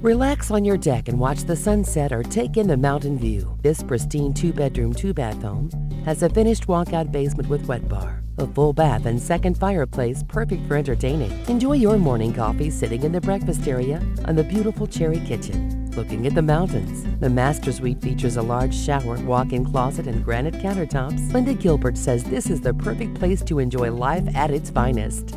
Relax on your deck and watch the sunset or take in the mountain view. This pristine two-bedroom, two-bath home has a finished walkout basement with wet bar, a full bath and second fireplace perfect for entertaining. Enjoy your morning coffee sitting in the breakfast area on the beautiful cherry kitchen, looking at the mountains. The master suite features a large shower, walk-in closet and granite countertops. Linda Gilbert says this is the perfect place to enjoy life at its finest.